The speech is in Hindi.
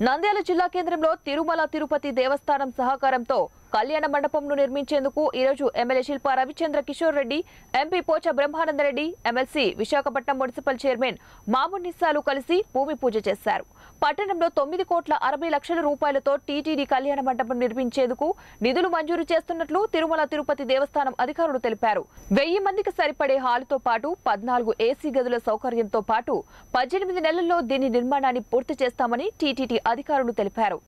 नंद्याल जिला केंद्रंलो तिरुमला तिरुपति देवस्थानम सहकारंतो कल्याण मंडपंनु निर्मिंचेंदुकु ई रोजु MLA Shilpa Ravichandra Kishore Reddy MP Pocha Brahmananda Reddy MLC विशाखप्टनपल मुनिसिपल चेयरमैन मामुन निसालु कलिसि भूमि पूज चेशारु। पट्टणंलो 9 कोट्ल 60 लक्षल रूपायलतो टीटीडी कल्याण मंडपं निर्मिंचेंदुकु निधुलु मंजूरु चेस्तुन्नట్లు తిరుమల తిరుపతి దేవస్థానం అధికారులు తెలిపారు। 1000 మందికి సరిపడే హాలుతో పాటు 14 ఏసీ గదుల సౌకర్యంతో పాటు 18 నెలల్లో దీని నిర్మాణాన్ని పూర్తి చేస్తామని టీటీటీ అధికారులు తెలిపారు।